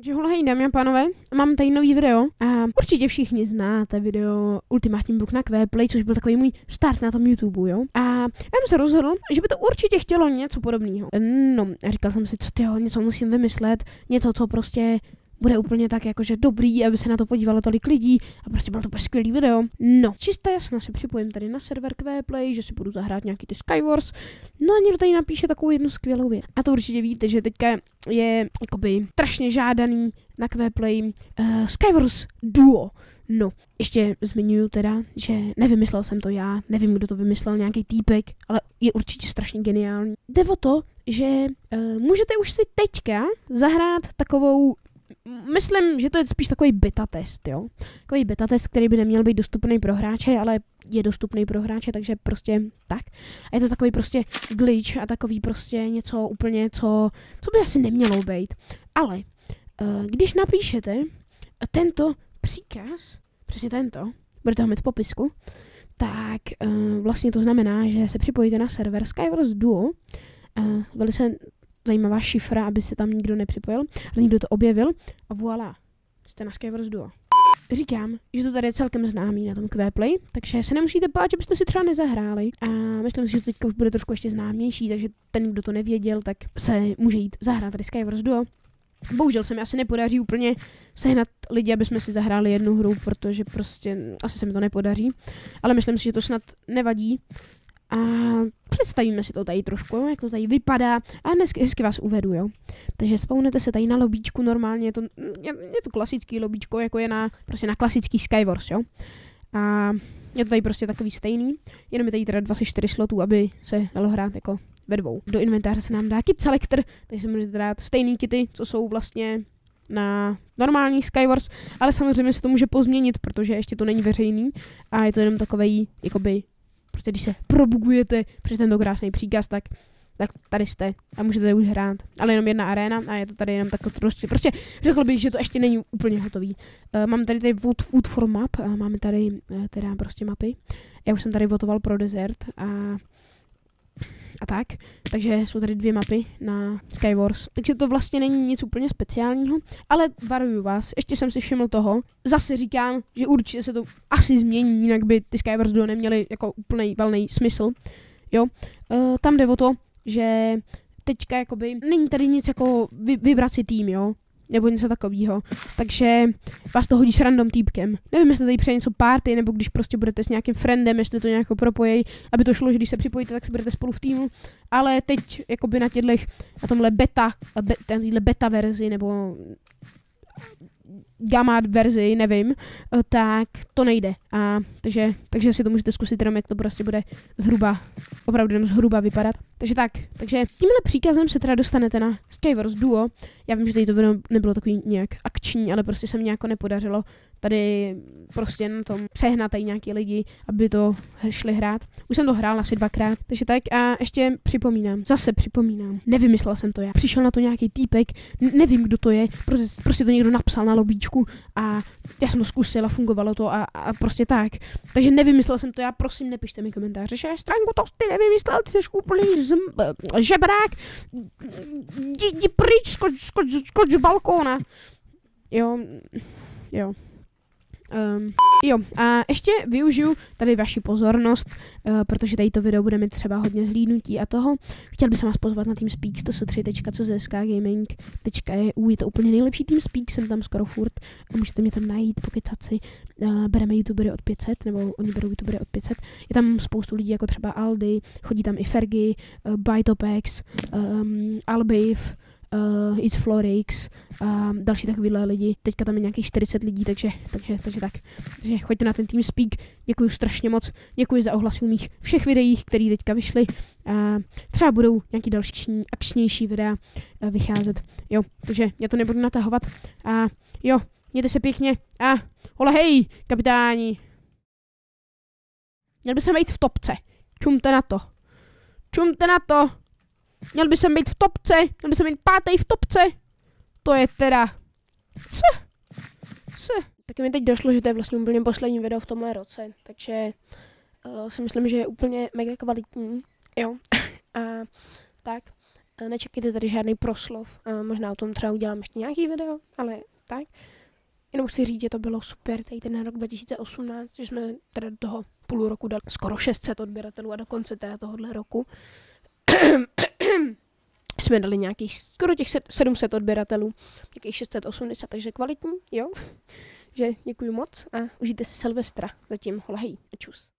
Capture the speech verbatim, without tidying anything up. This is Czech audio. Čau, hej, dámy a pánové, mám tady nový video a určitě všichni znáte video Ultimátní book na Qplay, což byl takový můj start na tom YouTube, jo? A já jsem se rozhodl, že by to určitě chtělo něco podobného. No, říkal jsem si, co tyho, něco musím vymyslet, něco, co prostě bude úplně tak jakože dobrý, aby se na to podívalo tolik lidí a prostě bylo to úplně skvělý video. No, čistě jasně se připojím tady na server Qplay, že si budu zahrát nějaký ty Skywars. No a někdo tady napíše takovou jednu skvělou věc. A to určitě víte, že teďka je jakoby strašně žádaný na Qplay uh, Skywars Duo. No, ještě zmiňuju teda, že nevymyslel jsem to já, nevím, kdo to vymyslel, nějaký týpek, ale je určitě strašně geniální. Jde o to, že uh, můžete už si teďka zahrát takovou, myslím, že to je spíš takový beta test, jo. Takový beta test, který by neměl být dostupný pro hráče, ale je dostupný pro hráče, takže prostě tak. A je to takový prostě glitch a takový prostě něco úplně, co, co by asi nemělo být. Ale když napíšete tento příkaz, přesně tento, budete ho mít v popisku, tak vlastně to znamená, že se připojíte na server Skywars Duo, velice zajímavá šifra, aby se tam nikdo nepřipojil, ale nikdo to objevil a voilà, jste na Skywars Duo. Říkám, že to tady je celkem známý na tom Qplay, takže se nemusíte bát, že byste si třeba nezahráli a myslím si, že teďka už bude trošku ještě známější, takže ten, kdo to nevěděl, tak se může jít zahrát tady Skywars Duo. Bohužel se mi asi nepodaří úplně sehnat lidi, aby jsme si zahráli jednu hru, protože prostě asi se mi to nepodaří, ale myslím si, že to snad nevadí. A představíme si to tady trošku, jak to tady vypadá a dneska hezky vás uvedu, jo. Takže spawnete se tady na lobíčku, normálně je to, je, je to klasický lobíčko, jako je na, prostě na klasický Skywars, jo. A je to tady prostě takový stejný, jenom je tady teda dvacet čtyři slotů, aby se dalo hrát jako ve dvou. Do inventáře se nám dá kit selector, takže můžete dát stejný kity, co jsou vlastně na normální Skywars, ale samozřejmě se to může pozměnit, protože ještě to není veřejný a je to jenom takovej, jakoby, protože když se probugujete přes tento krásný příkaz, tak, tak tady jste a můžete už hrát. Ale jenom jedna aréna a je to tady jenom takové prostě, prostě řekl bych, že to ještě není úplně hotový. Uh, mám tady tady Vote Food for Map a máme tady uh, teda prostě mapy. Já už jsem tady votoval pro desert a, a tak. Takže jsou tady dvě mapy na Skywars. Takže to vlastně není nic úplně speciálního, ale varuju vás, ještě jsem si všiml toho. Zase říkám, že určitě se to asi změní, jinak by ty Skywars Duo neměly jako úplný valný smysl. Jo, e, tam jde o to, že teďka jakoby není tady nic jako vy, vybrat si tým, jo, nebo něco takového. Takže vás to hodí s random týpkem. Nevím, jestli tady přijde něco party, nebo když prostě budete s nějakým friendem, jestli to nějak propojí, aby to šlo, že když se připojíte, tak se budete spolu v týmu. Ale teď jakoby na těchto, na tomhle beta, be, tenhle beta verzi, nebo gamma verzi, nevím, tak to nejde. A takže, takže si to můžete zkusit jenom, jak to prostě bude zhruba, opravdu jenom zhruba vypadat. Takže tak, takže tímhle příkazem se teda dostanete na Skywars Duo. Já vím, že tady to video nebylo takový nějak akční, ale prostě se mi nějak nepodařilo tady prostě na tom přehnat tady nějaký lidi, aby to šli hrát. Už jsem to hrál asi dvakrát, takže tak a ještě připomínám, zase připomínám, nevymyslel jsem to já. Přišel na to nějaký týpek, nevím, kdo to je, prostě, prostě to někdo napsal na lobíčku a já jsem to zkusil a fungovalo to a, a prostě tak. Takže nevymyslel jsem to já, prosím, nepište mi komentáře, že Stranko, to ty nevymyslel, ty jsi úplný Zm, žebrák, jdi pryč, skoč, skoč, skoč z balkóna. Jo, jo. Um, jo, a ještě využiju tady vaši pozornost, uh, protože tady to video bude mít třeba hodně zhlídnutí a toho. Chtěl bych se vás pozvat na Teamspeak t s tři tečka c z k gaming tečka e u, je to úplně nejlepší Teamspeak, jsem tam skoro furt a můžete mě tam najít, pokecat si. Uh, bereme youtubery od pět set, nebo oni berou youtubery od pět set. Je tam spoustu lidí, jako třeba Aldi, chodí tam i Fergy, uh, Bytopex, um, Albiv, Uh, It's Florix a uh, další takovýhle lidi. Teďka tam je nějakých čtyřicet lidí, takže, takže, takže tak. Takže choďte na ten Teamspeak, děkuji strašně moc, děkuji za ohlasy u mých všech videích, které teďka vyšly. Uh, třeba budou nějaký další akčnější videa uh, vycházet. Jo, takže já to nebudu natahovat. A uh, jo, mějte se pěkně a uh, hola hej, kapitáni. Měl by jsem být v topce. Čumte na to. Čumte na to. Měl by jsem být v topce, měl by jsem být pátý v topce. To je teda... Co? Co? Taky mi teď došlo, že to je vlastně úplně poslední video v tomhle roce, takže uh, si myslím, že je úplně mega kvalitní, jo. A tak, Nečekejte tady žádný proslov, možná o tom třeba udělám ještě nějaký video, ale tak. Jenom chci říct, že to bylo super, tady ten rok dva tisíce osmnáct, že jsme teda do toho půl roku dali skoro šest set odběratelů a do konce teda tohohle roku jsme dali nějakých skoro těch sedm set odběratelů, nějakých šest set osmdesát, takže kvalitní, jo. Že děkuji moc a užijte si Silvestra. Zatím holahej a čus.